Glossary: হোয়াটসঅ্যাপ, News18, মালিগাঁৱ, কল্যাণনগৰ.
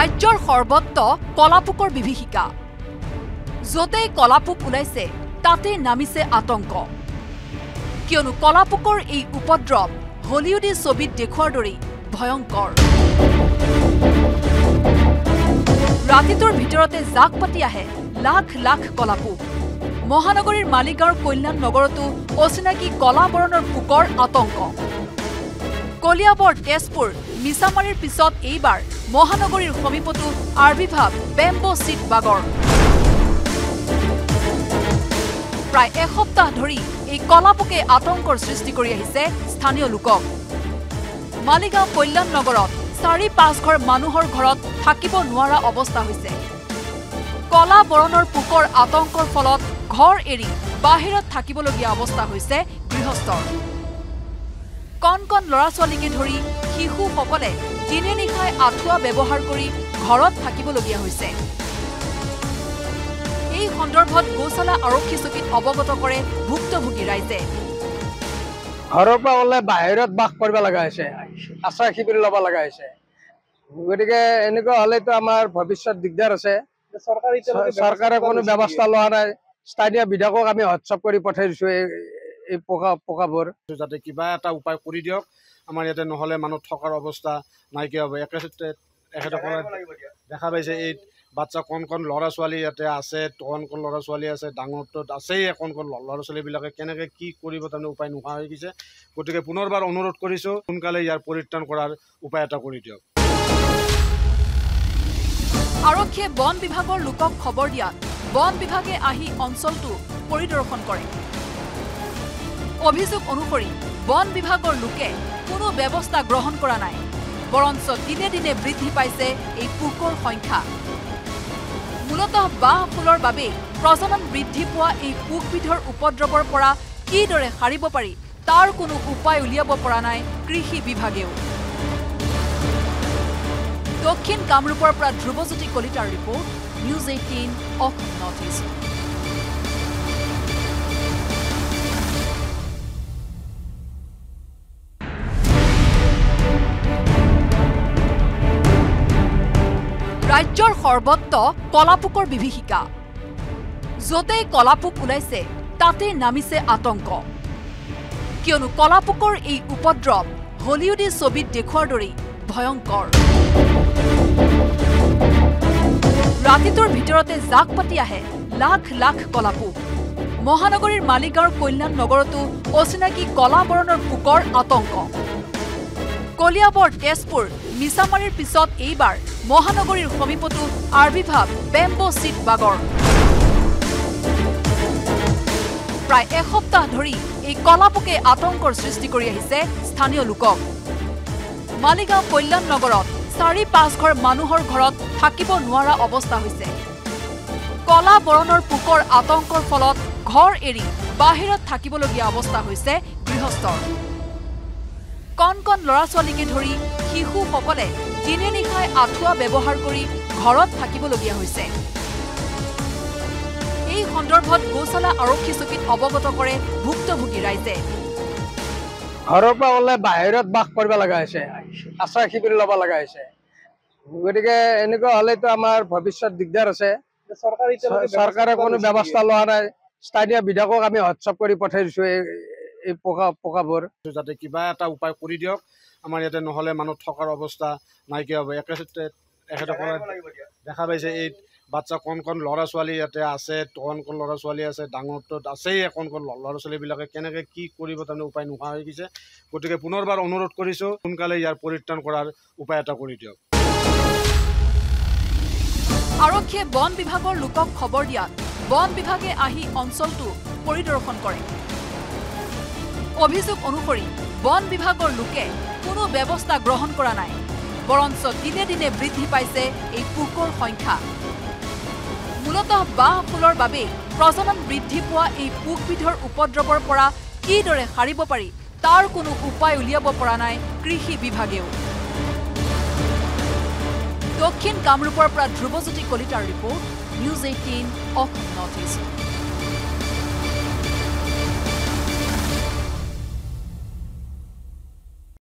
ৰাজ্যৰ সৰ্বত্ৰ কলাপোকৰ বিভীষিকা। য'তেই কলাপোক ওলাইছে তাতে নামিছে আতংক। কিয়নো কলাপোকৰ এই উপদ্ৰব হলিউডি ছবিত দেখুৱাৰ দৰেই ভয়ংকৰ। ৰাতিটোৰ ভিতৰতে জাক পাতি আহে লাখ লাখ কলাপোক। মহানগৰীৰ মালিগাঁওৰ কল্যাণ নগৰতো অচিনাকি কলা বৰণৰ পোকৰ আতংক। কলিয়াবৰ, তেজপুৰ, মিছামাৰীৰ পিছত এইবাৰ মহানগৰীৰ সমীপতো আবিৰ্ভাব বেম্বো চিট বাগৰ। প্ৰায় এসপ্তাহ ধৰি এই কলাপোকে আতংকৰ সৃষ্টি কৰি আহিছে স্থানীয় লোকক। মালিগাঁও কল্যাণ নগৰত ৪-৫ ঘৰ মানুহৰ ঘৰত থাকিব নোৱাৰা অৱস্থা হৈছে। কলা বৰণৰ পোকৰ আতংকৰ ফলত ঘৰ এৰি বাহিৰত থাকিবলগীয়া অৱস্থা হৈছে গৃহস্থৰ। কণ কণ ল'ৰা ছোৱালীকে ধৰি শিশুসকলে দিনে নিশাই আঁঠুৱা ব্যৱহাৰ কৰি ঘৰত থাকিবলগীয়া হৈছে। এই সন্দৰ্ভত গৌশালা আৰক্ষী চকীত অৱগত কৰে ভুক্তভোগী ৰাইজে। ঘৰৰ পৰা ওলাই বাহিৰত বাস কৰিব লগা হৈছে, আশ্ৰয় শিবিৰ ল'ব লগা হৈছে। গতিকে এনেকুৱা হ'লেতো আমাৰ ভৱিষ্যত দিগদাৰ আছে। সরকারে কোনো ব্যবস্থা লওয়া নাই। স্থানীয় বিধায়কক আমি হোয়াটসঅ্যাপ করে পঠাইছো এই পোকাবোৰ, যাতে কিবা এটা উপায় করে দিয়ক। আমার ইয়াতে নহলে মানুষ থকার অবস্থা নাইকিয়া হবে। দেখা পাইছে এই বাচ্চা কোন লড়া ছোৱালী ইয়াতে আছে, কোন লড়া ছোৱালী আছে, ডাঙৰটো আছেই, কোন লড়া ছোৱালীবিলাকে কেনেকে কি কৰিব তাৰ উপায় নোহোৱা হৈ গৈছে। গতিকে পুনৰবাৰ অনুৰোধ কৰিছো, সোনকালে ইয়াৰ পৰিত্ৰাণ কৰাৰ উপায় এটা কৰি দিয়ক। আৰক্ষীয়ে বন বিভাগৰ লোকক খবৰ দিয়া। বন বিভাগে আহি অঞ্চলটো পৰিদৰ্শন কৰে। অভিযোগ অনুসৰি বন বিভাগৰ লোকে কোনো ব্যৱস্থা গ্ৰহণ কৰা নাই, বৰঞ্চ দিনে দিনে বৃদ্ধি পাইছে এই পোকৰ সংখ্যা। মূলতঃ বাঁহ ফুলৰ বাবে প্ৰজনন বৃদ্ধি পোৱা এই পোকবিধৰ উপদ্ৰৱৰ পৰা কিদৰে সাৰিব পাৰি তাৰ কোনো উপায় উলিয়াব পৰা নাই কৃষি বিভাগেও। দক্ষিণ কামৰূপৰ পৰা ধ্ৰুৱজ্যোতি কলিতাৰ report, news ১৮ of north east. ৰাজ্যৰ সৰ্বত্ৰ কলাপোকৰ বিভীষিকা। য'তেই কলাপোক ওলাইছে তাতে নামিছে আতংক। কিয়নো কলাপোকৰ এই উপদ্ৰৱ হলিউডি ছবিত দেখুৱাৰ দৰেই ভয়ংকৰ। ৰাতিটোৰ ভিতৰতে জাক পাতি আহে লাখ লাখ কলাপোক। মহানগৰীৰ মালিগাঁওৰ কল্যাণ নগৰতো অচিনাকি কলা বৰণৰ পোকৰ আতংক। কলিয়াবৰ, তেজপুৰ, মিছামাৰীৰ পিছত এইবাৰ মহানগৰীৰ সমীপতো আবিৰ্ভাৱ বেম্বো চিট বাগৰ। প্ৰায় এসপ্তাহ ধৰি এই কলাপোকে আতংকৰ সৃষ্টি কৰি আহিছে স্থানীয় লোকক। মালিগাঁও কল্যাণ নগৰত ৪-৫ ঘৰ মানুহৰ ঘৰত থাকিব নোৱাৰা অৱস্থা হৈছে। কলা বৰণৰ পোকৰ আতংকৰ ফলত ঘৰ এৰি বাহিৰত থাকিবলগীয়া অৱস্থা হৈছে গৃহস্থৰ। কণ কণ ল'ৰা ছোৱালীকে ধৰি শিশুসকলে দিনে নিশাই আঁঠুৱা ব্যৱহাৰ কৰি ঘৰত থাকিবলগীয়া হৈছে। এই সন্দৰ্ভত গৌশালা আৰক্ষী চকীত অৱগত কৰে ভুক্তভোগী ৰাইজে। ঘৰৰ পৰা ওলাই বাহিৰত বাস কৰিব লগা হৈছে, আশ্ৰয় শিবিৰ ল'ব লগা হৈছে। গতিকে এনেকুৱা হ'লেতো আমাৰ ভৱিষ্যত দিগদাৰ আছে। চৰকাৰে কোনো ব্যৱস্থা লোৱা নাই। স্থানীয় বিধায়কক আমি হোৱাটছআপ কৰি পঠাইছো এই পোকাবোৰ, যাতে কিবা এটা উপায় কৰি দিয়ক। আমাৰ ইয়াতে নহ'লে মানুহ থকাৰ অৱস্থা নাইকিয়া হ'ব। দেখা পাইছে এই বাচ্চা কোন ল'ৰা ছোৱালী ইয়াতে আছে, কোন ল'ৰা ছোৱালী আছে, ডাঙৰটো আছেই, কোন ল'ৰা ছোৱালীবিলাকে কেনেকে কি কৰিব তাৰ উপায় নোহোৱা হৈ গৈছে। গতিকে পুনৰবাৰ অনুৰোধ কৰিছো, সোনকালে ইয়াৰ পৰিত্ৰাণ কৰাৰ উপায় এটা কৰি দিয়ক। আৰক্ষীয়ে বন বিভাগৰ লোকক খবৰ দিয়া। বন বিভাগে আহি অঞ্চলটো পৰিদৰ্শন কৰে। অভিযোগ অনুসৰি বন বিভাগৰ লোকে কোনো ব্যৱস্থা গ্ৰহণ কৰা নাই, বৰঞ্চ দিনে দিনে বৃদ্ধি পাইছে এই পোকৰ সংখ্যা। মূলতঃ বাঁহ ফুলৰ বাবে প্ৰজনন বৃদ্ধি পোৱা এই পোকবিধৰ উপদ্ৰৱৰ পৰা কিদৰে সাৰিব পাৰি তাৰ কোনো উপায় উলিয়াব পৰা নাই কৃষি বিভাগেও। দক্ষিণ কামৰূপৰ পৰা ধ্ৰুৱজ্যোতি কলিতাৰ report, news ১৮ of north east.